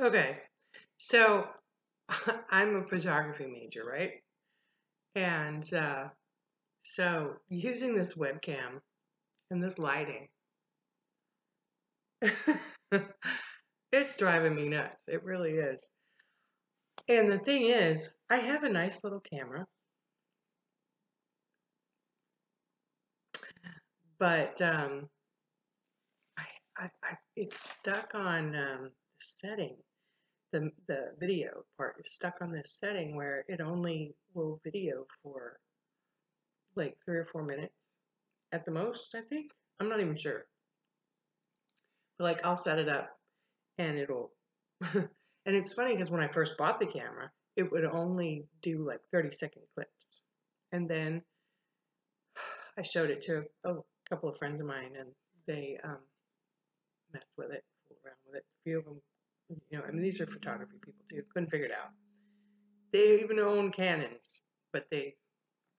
Okay, so I'm a photography major, right? And so using this webcam and this lighting, it's driving me nuts. It really is. And the thing is, I have a nice little camera, but it's stuck on the setting. The video part is stuck on this setting where it only will video for like 3 or 4 minutes at the most, I think. I'm not even sure. But like, I'll set it up and it'll... and it's funny because when I first bought the camera, it would only do like 30-second clips. And then I showed it to a couple of friends of mine and they messed with it, fooled around with it. A few of them, you know, I mean, these are photography people too. Couldn't figure it out. They even own Canons, but they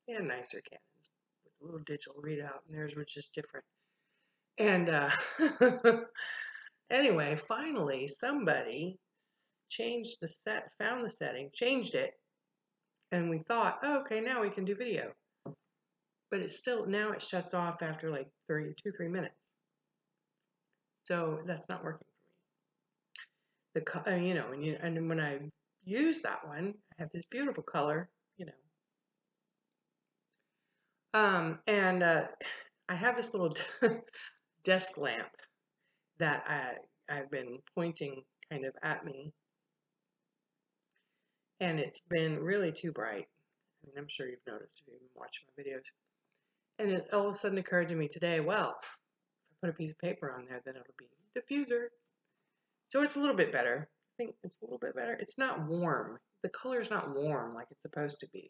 had nicer Canons with a little digital readout, and theirs were just different. And anyway, finally, somebody changed the set, found the setting, changed it, and we thought, oh, okay, now we can do video. But it's still, now it shuts off after like 3 minutes. So that's not working. You know, and when I use that one, I have this beautiful color, you know. I have this little desk lamp that I've been pointing kind of at me, and it's been really too bright. I mean, I'm sure you've noticed if you've been watching my videos. And it all of a sudden occurred to me today, well, if I put a piece of paper on there, then it'll be diffuser. So it's a little bit better. I think it's a little bit better. It's not warm. The color is not warm like it's supposed to be.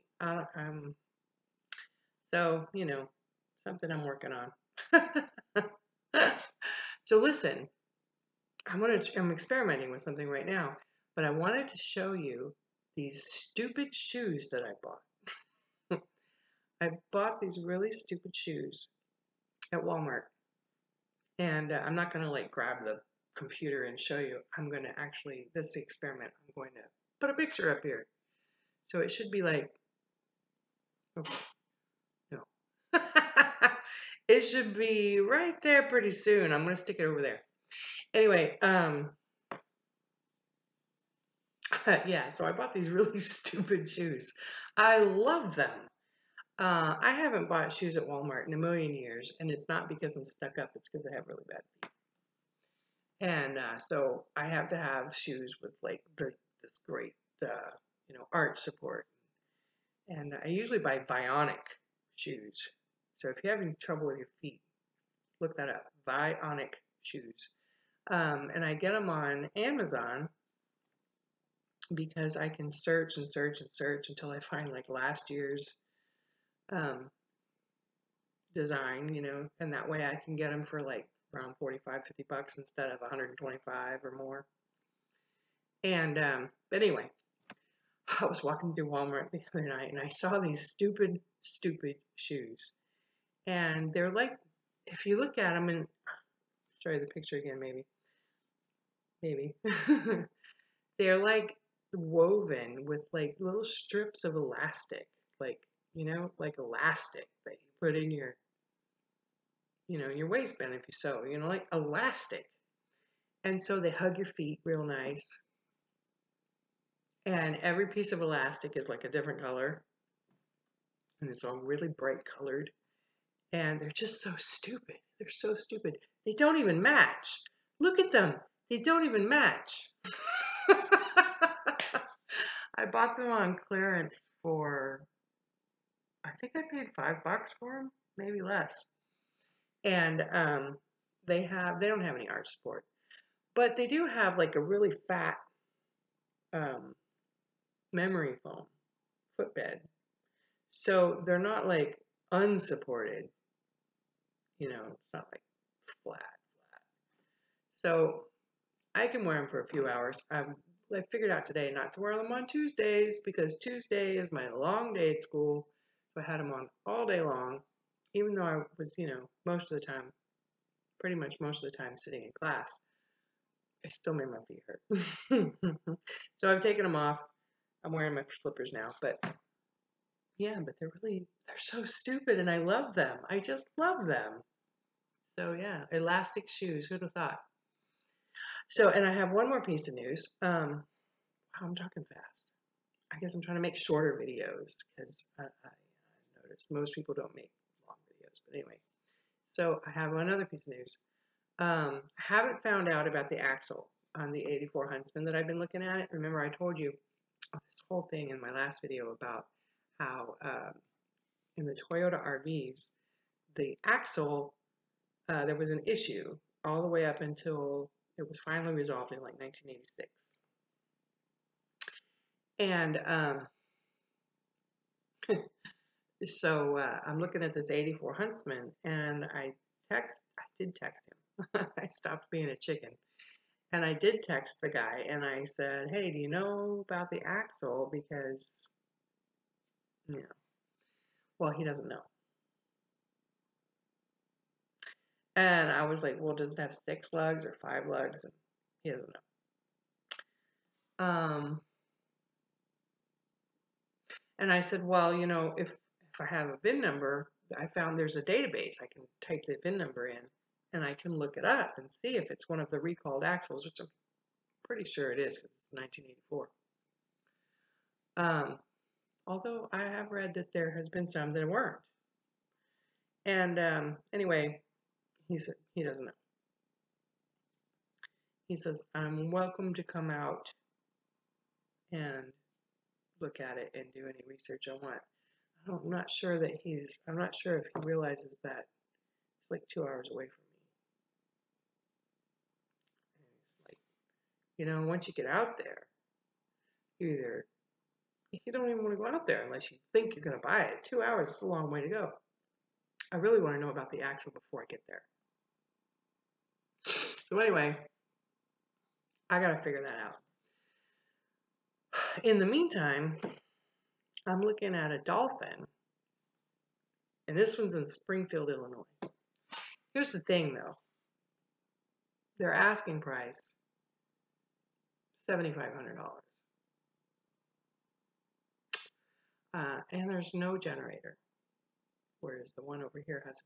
So, you know, something I'm working on. So listen, I'm experimenting with something right now, but I wanted to show you these stupid shoes that I bought. I bought these really stupid shoes at Walmart, and I'm not going to like grab the computer and show you. I'm going to actually, that's the experiment. I'm going to put a picture up here. So it should be like, okay, no. It should be right there pretty soon. I'm going to stick it over there. Anyway, yeah, so I bought these really stupid shoes. I love them. I haven't bought shoes at Walmart in a million years, and it's not because I'm stuck up, it's because I have really bad feet. And so I have to have shoes with like this great, you know, arch support. And I usually buy Vionic shoes. So if you're having trouble with your feet, look that up, Vionic shoes. And I get them on Amazon because I can search and search and search until I find like last year's design, you know, and that way I can get them for like around 45, 50 bucks instead of 125 or more. And but anyway, I was walking through Walmart the other night and I saw these stupid, stupid shoes. And they're like, if you look at them, and I'll show you the picture again, maybe. They're like woven with like little strips of elastic, like, you know, like elastic that you put in your, you know, your waistband if you sew, you know, like elastic. And so they hug your feet real nice. And every piece of elastic is like a different color. And it's all really bright colored. And they're just so stupid. They're so stupid. They don't even match. Look at them. They don't even match. I bought them on clearance for, I think I paid $5 for them, maybe less. And they don't have any arch support, but they do have like a really fat memory foam footbed, so they're not like unsupported, you know, it's not like flat. So I can wear them for a few hours. I figured out today not to wear them on Tuesdays because Tuesday is my long day at school, so I had them on all day long. Even though I was, you know, most of the time, pretty much most of the time sitting in class, I still made my feet hurt. So I've taken them off. I'm wearing my flippers now, but yeah, but they're so stupid, and I love them. I just love them. So yeah, elastic shoes. Who'd have thought? So, and I have one more piece of news. Wow, I'm talking fast. I guess I'm trying to make shorter videos because I noticed most people don't make long videos. But anyway, so I have another piece of news. I haven't found out about the axle on the 84 Huntsman that I've been looking at. Remember, I told you this whole thing in my last video about how in the Toyota RVs, the axle, there was an issue all the way up until it was finally resolved in like 1986. And so I'm looking at this 84 Huntsman, and I did text him. I stopped being a chicken. And I did text the guy, and I said, hey, do you know about the axle? Because, you know, well, he doesn't know. And I was like, well, does it have 6 lugs or 5 lugs? And he doesn't know. And I said, well, you know, if I have a VIN number, I found there's a database. I can type the VIN number in, and I can look it up and see if it's one of the recalled axles, which I'm pretty sure it is because it's 1984. Although I have read that there has been some that weren't. And anyway, he said he doesn't know. He says, I'm welcome to come out and look at it and do any research I want. I'm not sure that I'm not sure if he realizes that it's like 2 hours away from me. And it's like, you know, once you get out there, you don't even want to go out there unless you think you're going to buy it. 2 hours is a long way to go. I really want to know about the axle before I get there. So anyway, I got to figure that out. In the meantime, I'm looking at a Dolphin, and this one's in Springfield, Illinois. Here's the thing, though. Their asking price, $7,500. And there's no generator, whereas the one over here has a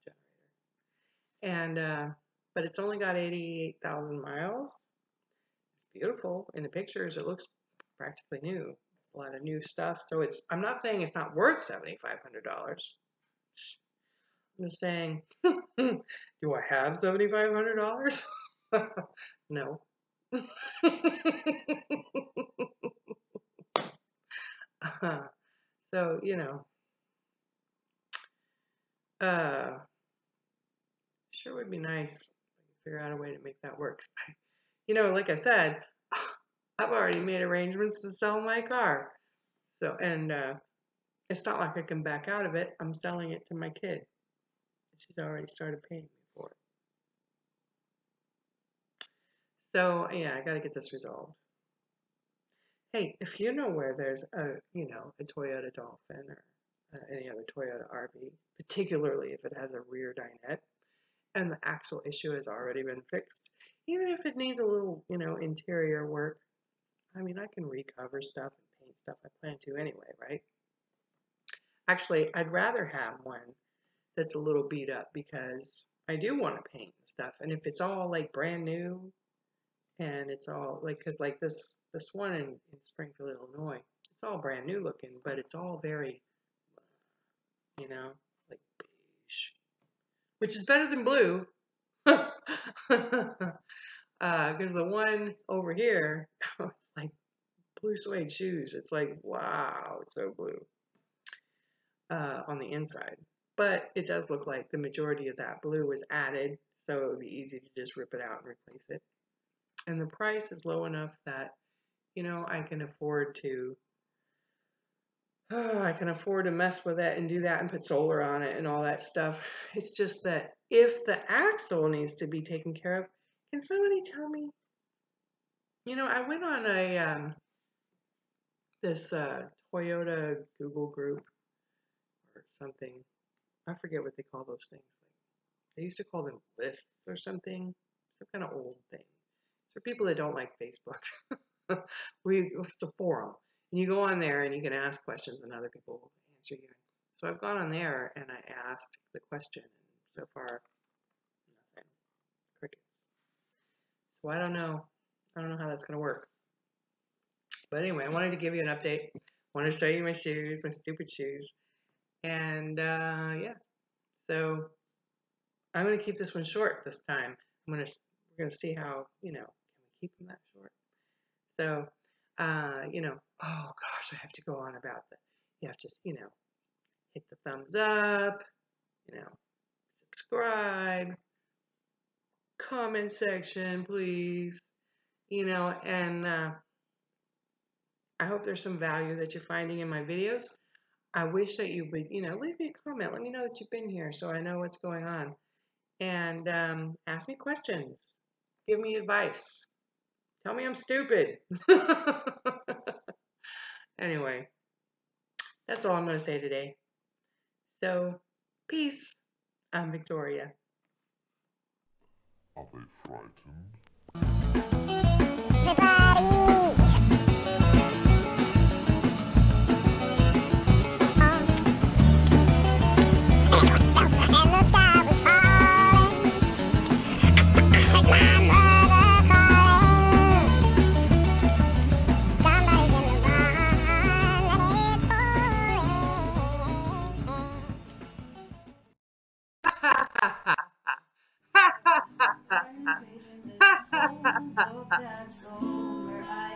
generator. And but it's only got 88,000 miles. It's beautiful. In the pictures, it looks practically new. A lot of new stuff. So it's, I'm not saying it's not worth $7,500. I'm just saying, do I have $7,500? No. So, you know, sure would be nice to figure out a way to make that work. You know, like I said, I've already made arrangements to sell my car. So, and it's not like I can back out of it. I'm selling it to my kid. She's already started paying me for it. So, yeah, I got to get this resolved. Hey, if you know where there's a, you know, a Toyota Dolphin or any other Toyota RV, particularly if it has a rear dinette and the axle issue has already been fixed, even if it needs a little, you know, interior work, I mean, I can recover stuff and paint stuff. I plan to anyway, right? Actually, I'd rather have one that's a little beat up because I do want to paint stuff. And if it's all like brand new and it's all like, because like this one in Springfield, Illinois, it's all brand new looking, but it's all very, you know, like beige, which is better than blue. Because the one over here, like blue suede shoes, it's like, wow, it's so blue on the inside. But it does look like the majority of that blue was added, so it would be easy to just rip it out and replace it. And the price is low enough that, you know, I can afford to mess with it and do that and put solar on it and all that stuff. It's just that if the axle needs to be taken care of, can somebody tell me? You know, I went on a this Toyota Google group or something. I forget what they call those things. They used to call them lists or something. Some kind of old thing. for people that don't like Facebook. It's a forum. And you go on there and you can ask questions and other people will answer you. So I've gone on there and I asked the question. So far, nothing. Crickets. So I don't know. I don't know how that's going to work. But anyway, I wanted to give you an update. I wanted to show you my shoes, my stupid shoes. And yeah, so I'm going to keep this one short this time. We're going to see how, can we keep them that short? So, oh gosh, I have to go on about that. You have to, hit the thumbs up, subscribe, comment section, please, and I hope there's some value that you're finding in my videos. I wish that you would, leave me a comment. Let me know that you've been here so I know what's going on. And ask me questions. Give me advice. Tell me I'm stupid. Anyway, that's all I'm going to say today. So, peace. I'm Victoria. Are they frightened? That's all where I